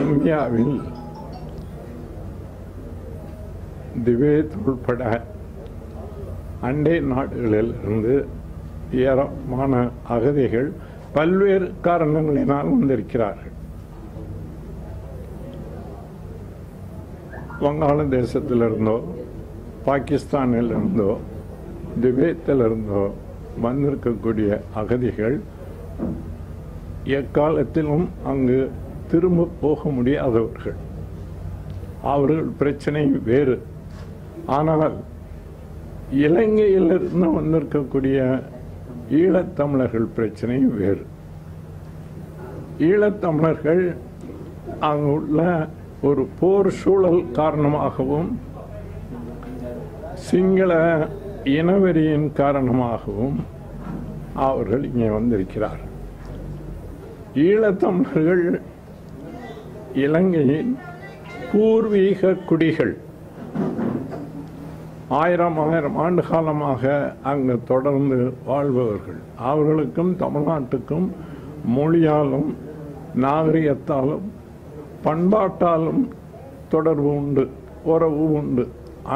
இந்தியாவில் திபேத் உள்பட அண்டை நாடுகளில் இருந்து ஏராளமான அகதிகள் பல்வேறு காரணங்களினால் வந்திருக்கிறார்கள். வங்காளதேசத்திலிருந்தோ, பாகிஸ்தானிலிருந்தோ, திபேத்திலிருந்தோ வந்திருக்கக்கூடிய அகதிகள் எக்காலத்திலும் அங்கு திரும்ப போக முடியாதவர்கள். அவர்கள் பிரச்சனை வேறு. ஆனால் இலங்கையிலிருந்து வந்திருக்கக்கூடிய ஈழத்தமிழர்கள் பிரச்சனை வேறு. ஈழத்தமிழர்கள் அங்கு உள்ள ஒரு போர் சூழல் காரணமாகவும் சிங்கள இனவெறியின் காரணமாகவும் அவர்கள் இங்கே வந்திருக்கிறார்கள். ஈழத்தமிழர்கள் இலங்கையின் பூர்வீக குடிகள். ஆயிரம் ஆண்டு காலமாக அங்கு தொடர்ந்து வாழ்பவர்கள். அவர்களுக்கும் தமிழ்நாட்டுக்கும் மொழியாலும் நாகரிகத்தாலும் பண்பாட்டாலும் தொடர்பு உண்டு, உறவு உண்டு.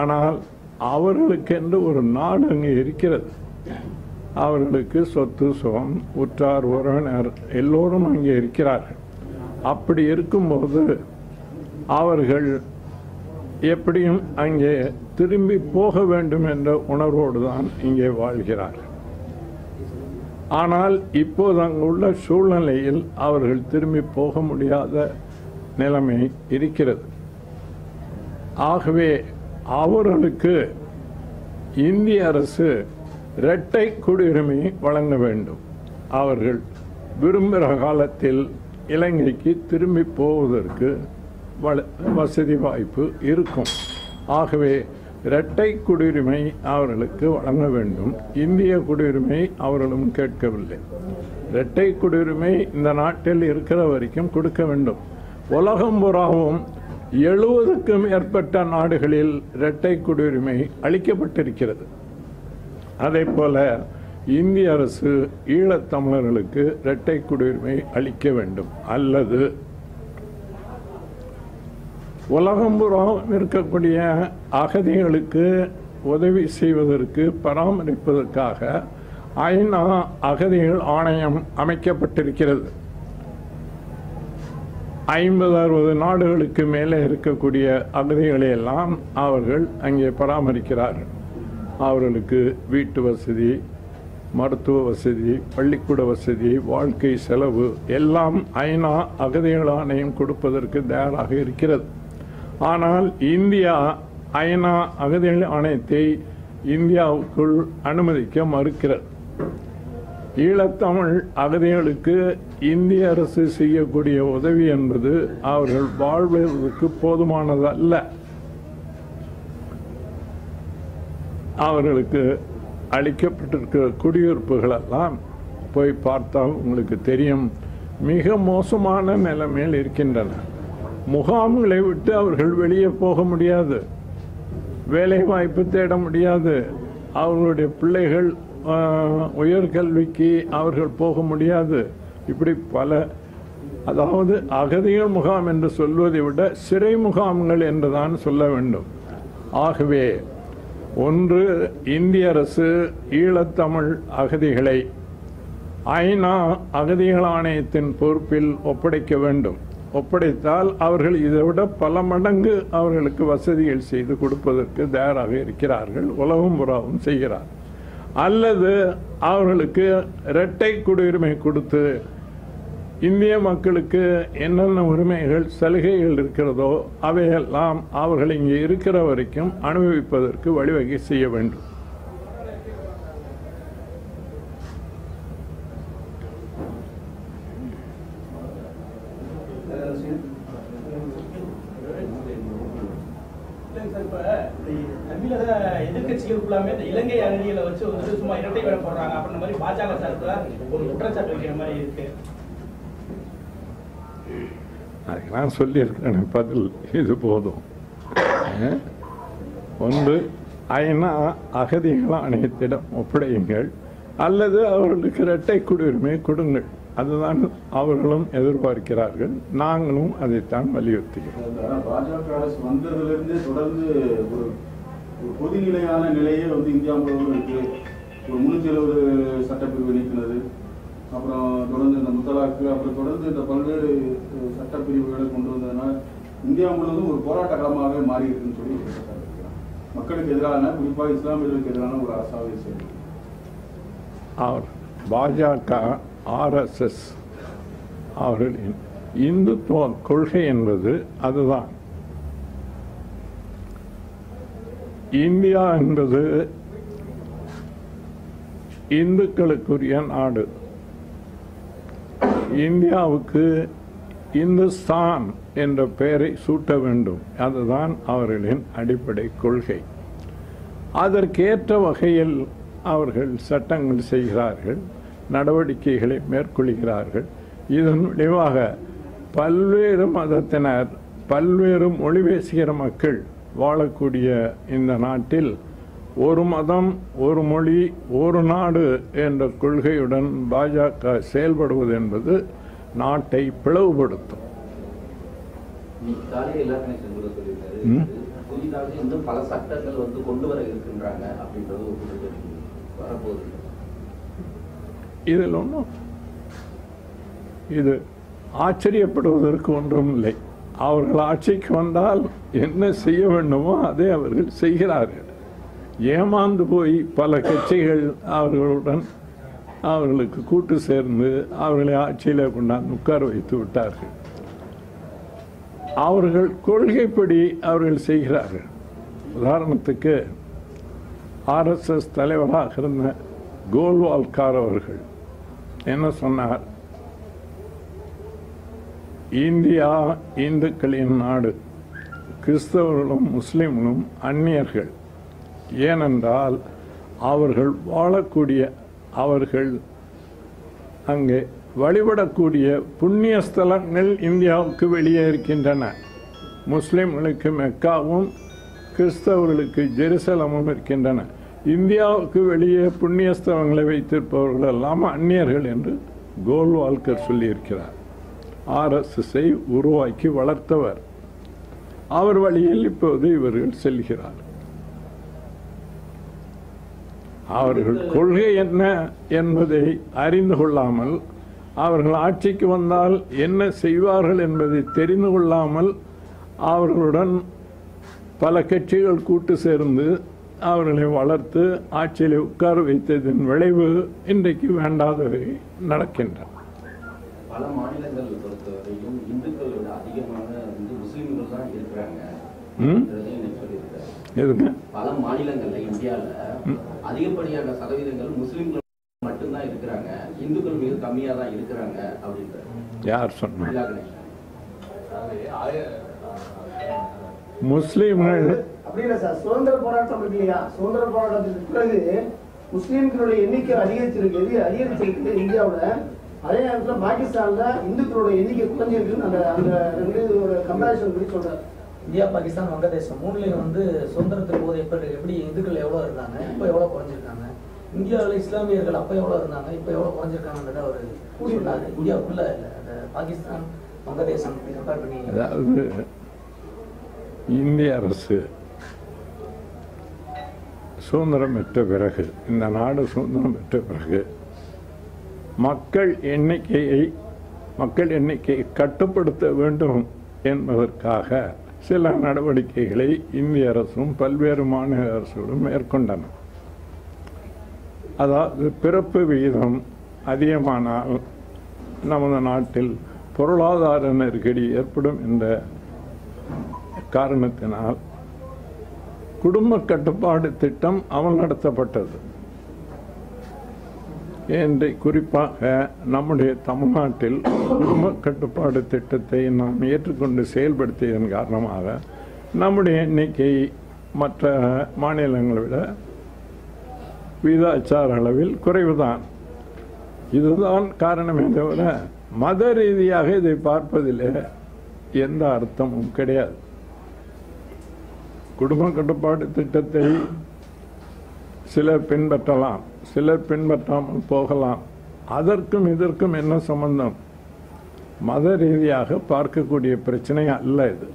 ஆனால் அவர்களுக்கென்று ஒரு நாடு அங்கே இருக்கிறது. அவர்களுக்கு சொத்து, சுகம், உற்றார், உறவினர் எல்லோரும் அங்கே இருக்கிறார்கள். அப்படி இருக்கும்போது அவர்கள் எப்படியும் அங்கே திரும்பி போக வேண்டும் என்ற உணர்வோடு தான் இங்கே வாழ்கிறார்கள். ஆனால் இப்போது அங்குள்ள சூழ்நிலையில் அவர்கள் திரும்பி போக முடியாத நிலைமை இருக்கிறது. ஆகவே அவர்களுக்கு இந்திய அரசு இரட்டை குடியுரிமை வழங்க வேண்டும். அவர்கள் விரும்புகிற காலத்தில் இலங்கைக்கு திரும்பி போவதற்கு வசதி வாய்ப்பு இருக்கும். ஆகவே இரட்டை குடியுரிமை அவர்களுக்கு வழங்க வேண்டும். இந்திய குடியுரிமை அவர்களும் கேட்கவில்லை. இரட்டை குடியுரிமை இந்த நாட்டில் இருக்கிற வரைக்கும் கொடுக்க வேண்டும். உலகம் பூராவும் 70க்கும் மேற்பட்ட நாடுகளில் இரட்டை குடியுரிமை அளிக்கப்பட்டிருக்கிறது. அதே போல இந்திய அரசு ஈழத்தமிழர்களுக்கு இரட்டை குடியுரிமை அளிக்க வேண்டும். அல்லது உலகம் பூராவும் இருக்கக்கூடிய அகதிகளுக்கு உதவி செய்வதற்கு, பராமரிப்பதற்காக ஐநா அகதிகள் ஆணையம் அமைக்கப்பட்டிருக்கிறது. 50-60 நாடுகளுக்கு மேலே இருக்கக்கூடிய அகதிகளையெல்லாம் அவர்கள் அங்கே பராமரிக்கிறார்கள். அவர்களுக்கு வீட்டு வசதி, மருத்துவ வசதி, பள்ளிக்கூட வசதி, வாழ்க்கை செலவு எல்லாம் ஐநா அகதிகள் ஆணையம் கொடுப்பதற்கு தயாராக இருக்கிறது. ஆனால் இந்தியா ஐநா அகதிகள் ஆணையத்தை இந்தியாவுக்குள் அனுமதிக்க மறுக்கிறது. ஈழத்தமிழ் அகதிகளுக்கு இந்திய அரசு செய்யக்கூடிய உதவி என்பது அவர்கள் வாழ்வதற்கு போதுமானதல்ல. அவர்களுக்கு அளிக்கப்பட்டிருக்கிற குடியிருப்புகளெல்லாம் போய் பார்த்தால் உங்களுக்கு தெரியும், மிக மோசமான நிலைமையில் இருக்கின்றன. முகாம்களை விட்டு அவர்கள் வெளியே போக முடியாது, வேலை வாய்ப்பு தேட முடியாது, அவர்களுடைய பிள்ளைகள் உயர்கல்விக்கு அவர்கள் போக முடியாது. இப்படி பல, அதாவது அகதிகள் முகாம் என்று சொல்வதை விட சிறை முகாம்கள் என்றுதான் சொல்ல வேண்டும். ஆகவே ஒன்று, இந்திய அரசு ஈழத்தமிழ் அகதிகளை ஐநா அகதிகள் ஆணையத்தின் பொறுப்பில் ஒப்படைக்க வேண்டும். ஒப்படைத்தால் அவர்கள் இதை விட பல மடங்கு அவர்களுக்கு வசதிகள் செய்து கொடுப்பதற்கு தயாராக இருக்கிறார்கள். உலகம் புறாவும் செய்கிறார். அல்லது அவர்களுக்கு இரட்டை குடியுரிமை கொடுத்து இந்திய மக்களுக்கு என்னென்ன உரிமைகள், சலுகைகள் இருக்கிறதோ அவையெல்லாம் அவர்கள் இங்கே இருக்கிற வரைக்கும் அனுபவிப்பதற்கு வழிவகை செய்ய வேண்டும். இலங்கை அகதிகளை வச்சு சும்மா இரட்டை வேலை போடுறாங்க அப்படின்ற மாதிரி பாஜக சார்பில் ஒரு குற்றச்சாட்டு வைக்கிற மாதிரி இருக்கு. நான் சொல்லியிருக்கேன் பதில் இது போதும். ஒன்று, ஐநா அகதிகள் ஆணையத்திடம் ஒப்படையுங்கள். அல்லது அவர்களுக்கு இரட்டை குடியுரிமை கொடுங்கள். அதுதான் அவர்களும் எதிர்பார்க்கிறார்கள், நாங்களும் அதைத்தான் வலியுறுத்துகிறோம். பாஜக அரசு வந்ததிலிருந்து தொடர்ந்து ஒரு பொதுநிலையான நிலையே வந்து இந்தியா முழுவதும் இருக்கு. 370 சட்டப்பிரிவு நீக்கினது, அப்புறம் தொடர்ந்து இந்த முத்தலாக்கு, அப்புறம் தொடர்ந்து இந்த பல்வேறு சட்டப்பிரிவுகளை கொண்டு வந்ததுனால் இந்தியா முழுவதும் ஒரு போராட்ட களமாகவே மாறி இருக்குன்னு சொல்லி மக்களுக்கு எதிரான, குறிப்பாக இஸ்லாமியர்களுக்கு எதிரான ஒரு அரசாகவே சேர்ந்தது. பாஜக ஆர்எஸ்எஸ் அவர்களின் இந்துத்துவ கொள்கை என்பது அதுதான். இந்தியா என்பது இந்துக்களுக்குரிய நாடு. இந்தியாவுக்கு இந்துஸ்தான் என்ற பெயரை சூட்ட வேண்டும், அதுதான் அவர்களின் அடிப்படை கொள்கை. அதற்கேற்ற வகையில் அவர்கள் சட்டங்கள் செய்கிறார்கள், நடவடிக்கைகளை மேற்கொள்கிறார்கள். இதன் விளைவாக பல்வேறு மதத்தினர், பல்வேறு மொழி பேசுகிற மக்கள் வாழக்கூடிய இந்த நாட்டில் ஒரு மதம், ஒரு மொழி, ஒரு நாடு என்ற கொள்கையுடன் பாஜக செயல்படுவது என்பது நாட்டை பிளவுபடுத்தும். இதில் ஒன்றும் இது ஆச்சரியப்படுவதற்கு ஒன்றும் இல்லை. அவர்கள் ஆட்சிக்கு வந்தால் என்ன செய்ய வேண்டுமோ அதை அவர்கள் செய்கிறார்கள். ஏமாந்து போய் பல கட்சிகள் அவர்களுடன் அவர்களுக்கு கூட்டு சேர்ந்து அவர்களை ஆட்சியில் கொண்டாந்து உட்கார வைத்து விட்டார்கள். அவர்கள் கொள்கைப்படி அவர்கள் செய்கிறார்கள். உதாரணத்துக்கு ஆர்எஸ்எஸ் தலைவராக இருந்த கோல்வால்கார் அவர்கள் என்ன சொன்னார்? இந்தியா இந்துக்களின் நாடு, கிறிஸ்தவர்களும் முஸ்லீம்களும் அந்நியர்கள். ஏனென்றால் அவர்கள் வாழக்கூடிய, அவர்கள் அங்கே வழிபடக்கூடிய புண்ணிய ஸ்தலங்கள் இந்தியாவுக்கு வெளியே இருக்கின்றன. முஸ்லீம்களுக்கு மெக்காவும் கிறிஸ்தவர்களுக்கு ஜெருசலமும் இருக்கின்றன. இந்தியாவுக்கு வெளியே புண்ணிய ஸ்தலங்களை வைத்திருப்பவர்கள் எல்லாம் அந்நியர்கள் என்று கோல்வால்கர் சொல்லியிருக்கிறார். ஆர்எஸ்எஸ்ஐ உருவாக்கி வளர்த்தவர். அவர் வழியில் இப்போது இவர்கள் செல்கிறார். அவர்கள் கொள்கை என்ன என்பதை அறிந்து கொள்ளாமல், அவர்கள் ஆட்சிக்கு வந்தால் என்ன செய்வார்கள் என்பதை தெரிந்து கொள்ளாமல், அவர்களுடன் பல கட்சிகள் கூட்டு சேர்ந்து அவர்களை வளர்த்து ஆட்சியில் உட்கார வைத்ததின் விளைவு இன்றைக்கு வேண்டாதவை நடக்கின்றன. பல மாநிலங்கள் பொறுத்தவரையும் இந்துக்களை விட அதிகமான வந்து முஸ்லீம்கள் தான் இருக்கிறாங்க. பல மாநிலங்களில் இந்தியாவில் அதிகப்படியான சதவீதங்கள் முஸ்லீம்கள் மட்டும்தான் இருக்கிறாங்க, இந்துக்கள் மிக கம்மியாக தான் இருக்கிறாங்க அப்படின்ற யார் சொன்னாங்க? முஸ்லீம்கள் அப்படின்னா சார், சுதந்திர போராட்டம் இல்லையா? சுதந்திர போராட்டத்துக்கு பிறகு முஸ்லீம்களுடைய எண்ணிக்கை அதிகரிச்சிருக்கு இந்தியாவில். அதே நேரத்தில் பாகிஸ்தான்ல இந்துக்களுடைய எண்ணிக்கை குறைஞ்சிருக்குன்னு அந்த அந்த ரெண்டு கம்பேரிசன் பண்ணி சொல்றாரு. இந்தியா, பாகிஸ்தான், வங்கதேசம் மூணுலையும் வந்து சுதந்திரத்துக்கு போது எப்படி இந்துக்கள் எவ்வளோ இருந்தாங்க, இப்போ எவ்வளோ குறைஞ்சிருக்காங்க. இந்தியாவில் இஸ்லாமியர்கள் அப்போ எவ்வளோ இருந்தாங்க, இப்போ எவ்வளோ குறைஞ்சிருக்காங்கன்றத அவர் கூறினார். இந்தியாவுக்குள்ள அந்த பாகிஸ்தான், வங்கதேசம் இப்படி கம்பேர் பண்ணி, அதாவது இந்திய அரசு சுதந்திரம் பெற்ற பிறகு, இந்த நாடு சுதந்திரம் பெற்ற பிறகு மக்கள் எண்ணிக்கையை கட்டுப்படுத்த வேண்டும் என்பதற்காக சில நடவடிக்கைகளை இந்திய அரசும் பல்வேறு மாநில அரசுகளும் மேற்கொண்டன. அதாவது பிறப்பு விகிதம் அதிகமானால் நமது நாட்டில் பொருளாதார நெருக்கடி ஏற்படும் என்ற காரணத்தினால் குடும்ப கட்டுப்பாடு திட்டம் அமல் நடத்தப்பட்டது. என்று குறிப்பாக நம்முடைய தமிழ்நாட்டில் குடும்ப கட்டுப்பாடு திட்டத்தை நாம் ஏற்றுக்கொண்டு செயல்படுத்தியதன் காரணமாக நம்முடைய எண்ணிக்கை மற்ற மாநிலங்களை விட விகிதாச்சார அளவில் குறைவுதான். இதுதான் காரணமே தவிர மத ரீதியாக இதை பார்ப்பதில் எந்த அர்த்தமும் கிடையாது. குடும்ப கட்டுப்பாடு திட்டத்தை சிலர் பின்பற்றலாம், சிலர் பின்பற்றாமல் போகலாம். அதற்கும் இதற்கும் என்ன சம்பந்தம்? மத ரீதியாக பார்க்கக்கூடிய பிரச்சனை அல்ல இது.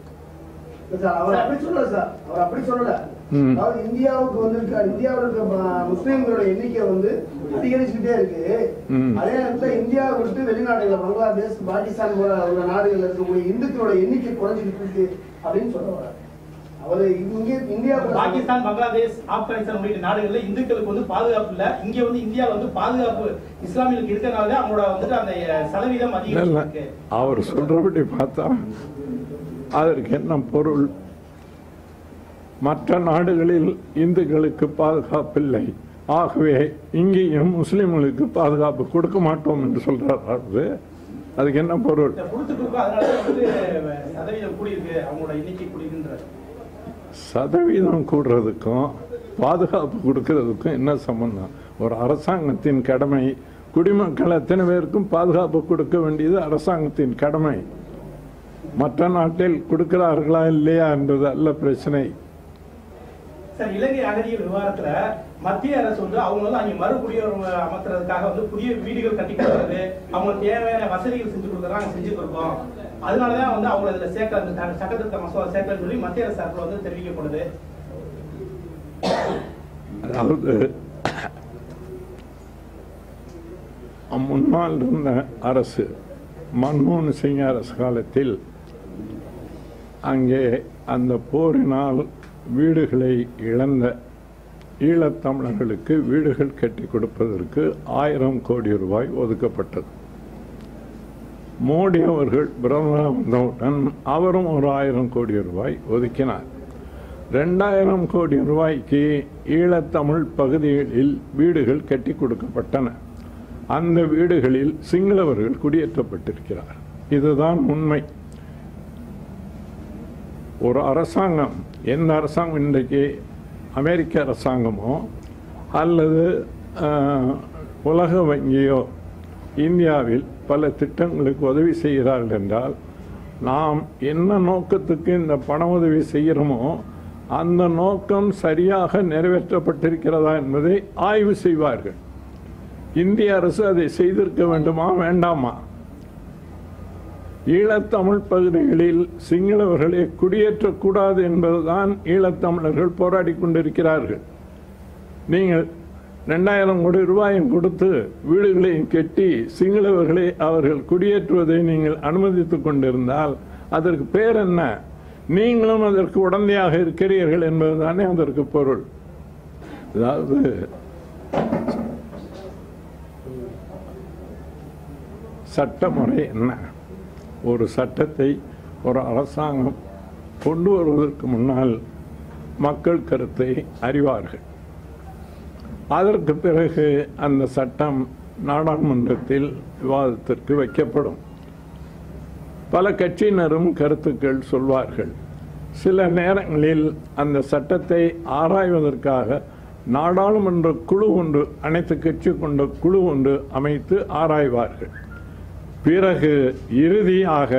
அவர் அப்படி சொல்லல சார், அவர் அப்படி சொல்லல. அதாவது இந்தியாவுக்கு வந்திருக்காரு, இந்தியாவில் இருக்க முஸ்லீம்களோட எண்ணிக்கை வந்து அதிகரிச்சுக்கிட்டே இருக்கு. அதே நேரத்தில் இந்தியாவை விட்டு வெளிநாடுகளில் பங்களாதேஷ், பாகிஸ்தான் போல உள்ள நாடுகள் இருக்கக்கூடிய இந்துக்களோட எண்ணிக்கை குறைஞ்சிட்டு இருக்கு அப்படின்னு சொல்லுவாங்க. அவர் இங்கே இந்தியா, பாகிஸ்தான், பங்களாதேஷ், ஆப்கானிஸ்தான் உள்ளிட்ட நாடுகளில் இந்துக்களுக்கு வந்து பாதுகாப்பு இல்லை. இங்கே வந்து இந்தியாவில் வந்து பாதுகாப்பு இஸ்லாமியர்களுக்கு இருக்கிறனால அவங்களோட வந்துட்டு அந்த சதவீதம் அதிகமாக இருக்கு. அவர் சொல்றபடி பார்த்தா அதற்கு என்ன பொருள்? மற்ற நாடுகளில் இந்துக்களுக்கு பாதுகாப்பில்லை, ஆகவே இங்கேயும் முஸ்லிம்களுக்கு பாதுகாப்பு கொடுக்க மாட்டோம் என்று சொல்றாரு. அதுக்கு என்ன பொருள்? சதவீதம் கூடுறதுக்கும் பாதுகாப்பு கொடுக்கறதுக்கும் என்ன சம்பந்தம்? ஒரு அரசாங்கத்தின் கடமை, குடிமக்கள் அத்தனை பேருக்கும் பாதுகாப்பு கொடுக்க வேண்டியது அரசாங்கத்தின் கடமை. மற்ற நாட்டில் கொடுக்கிறார்களா இல்லையா என்பது அல்ல பிரச்சனை. சார், இலங்கை அகதிகள் விவகாரத்துல மத்திய அரசு வந்து அவங்க வந்து அங்கே மறுகுடியோர் அமர்த்துறதுக்காக வந்து புதிய வீடுகள் கட்டி கொடுக்கறது, அவங்களுக்கு தேவையான வசதிகள் செஞ்சு கொடுக்குறாங்க, செஞ்சு கொடுப்போம். அதனாலதான் வந்து அவங்க இதுல சேர்க்க சட்டத்திருத்த மசோதா சேர்க்கன்னு சொல்லி மத்திய அரசு சார்பில் வந்து தெரிவிக்கப்படுது. அதாவது முன்னாள் இருந்த அரசு, மன்மோகன் சிங் அரசு காலத்தில் அங்கே அந்த போரினால் வீடுகளை இழந்த ஈழத்தமிழர்களுக்கு வீடுகள் கட்டி கொடுப்பதற்கு 1000 கோடி ரூபாய் ஒதுக்கப்பட்டது. மோடி அவர்கள் பிரதமராக வந்தவுடன் அவரும் ஒரு 1000 கோடி ரூபாய் ஒதுக்கினார். 2000 கோடி ரூபாய்க்கு ஈழத்தமிழ் பகுதிகளில் வீடுகள் கட்டி கொடுக்கப்பட்டன. அந்த வீடுகளில் சிங்களவர்கள் குடியேற்றப்பட்டிருக்கிறார். இதுதான் உண்மை. ஒரு அரசாங்கம், எந்த அரசாங்கம், இன்றைக்கு அமெரிக்க அரசாங்கமோ அல்லது உலக வங்கியோ இந்தியாவில் பல திட்டங்களுக்கு உதவி செய்கிறார்கள் என்றால், நாம் என்ன நோக்கத்துக்கு இந்த பண உதவி செய்கிறோமோ அந்த நோக்கம் சரியாக நிறைவேற்றப்பட்டிருக்கிறதா என்பதை ஆய்வு செய்வார்கள். இந்திய அரசு அதை செய்திருக்க வேண்டுமா வேண்டாமா? ஈழத்தமிழ் பகுதிகளில் சிங்களவர்களை குடியேற்றக்கூடாது என்பதுதான் ஈழத்தமிழர்கள் போராடி கொண்டிருக்கிறார்கள். நீங்கள் 2000 கோடி ரூபாயும் கொடுத்து வீடுகளையும் கட்டி சிங்களவர்களை அவர்கள் குடியேற்றுவதை நீங்கள் அனுமதித்து கொண்டிருந்தால் அதற்கு பேர் என்ன? நீங்களும் அதற்கு உடந்தையாக இருக்கிறீர்கள் என்பதுதானே அதற்கு பொருள். அதாவது சட்டமுறை என்ன? ஒரு சட்டத்தை ஒரு அரசாங்கம் கொண்டு வருவதற்கு முன்னால் மக்கள் கருத்தை அறிவார்கள். அதற்கு பிறகு அந்த சட்டம் நாடாளுமன்றத்தில் விவாதத்திற்கு வைக்கப்படும். பல கட்சியினரும் கருத்துக்கள் சொல்வார்கள். சில நேரங்களில் அந்த சட்டத்தை ஆராய்வதற்காக நாடாளுமன்ற குழு ஒன்று, அனைத்து கட்சி கொண்ட குழு ஒன்று அமைத்து ஆராய்வார்கள். பிறகு இறுதியாக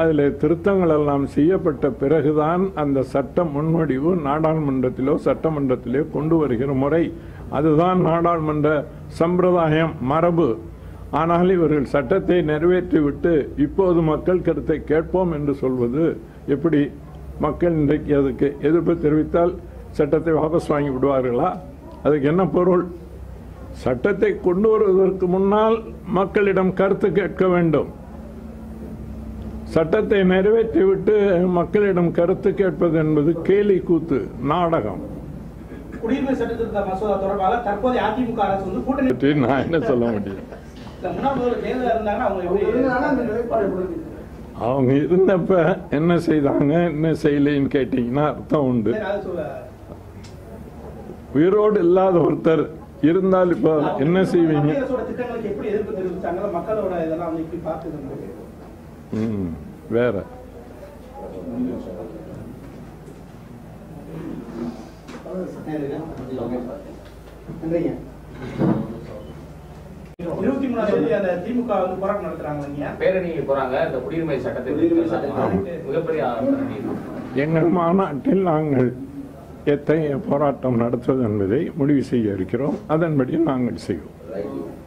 அதில் திருத்தங்கள் எல்லாம் செய்யப்பட்ட பிறகுதான் அந்த சட்ட முன்வடிவு நாடாளுமன்றத்திலோ சட்டமன்றத்திலோ கொண்டு வருகிற முறை. அதுதான் நாடாளுமன்ற சம்பிரதாயம், மரபு. ஆனால் இவர்கள் சட்டத்தை நிறைவேற்றிவிட்டு இப்போது மக்கள் கருத்தை கேட்போம் என்று சொல்வது எப்படி? மக்கள் இன்றைக்கு அதுக்கு எதிர்ப்பு தெரிவித்தால் சட்டத்தை வாபஸ் வாங்கி விடுவார்களா? அதுக்கு என்ன பொருள்? சட்டத்தை கொண்டு வருவதற்கு முன்னால் மக்களிடம் கருத்து கேட்க வேண்டும். சட்டத்தை நிறைவேற்றிவிட்டு மக்களிடம் கருத்து கேட்பது என்பது கேலி கூத்து, நாடகம். குடியுரிமை சட்ட திருத்த மசோதா தொடர்பாக தற்போதைய அதிமுக அரசு வந்து கூட்டணி, நான் என்ன சொல்ல முடியும்? அவங்க இருந்தப்ப என்ன செய்தாங்க என்ன செய்யலைன்னு கேட்டீங்கன்னா அர்த்தம் உண்டு. உயிரோடு இல்லாத ஒருத்தர் இருந்தால் இப்போ என்ன செய்வீங்க? வேற திமுக போராட்டம் நடத்துறாங்க, பேரணிக்கு போறாங்க. இந்த குடியுரிமை சட்டத்தை மிகப்பெரிய எங்கள் மாநாட்டில் நாங்கள் எத்தகைய போராட்டம் நடத்துவது என்பதை முடிவு செய்ய இருக்கிறோம். அதன்படி நாங்கள் செய்வோம்.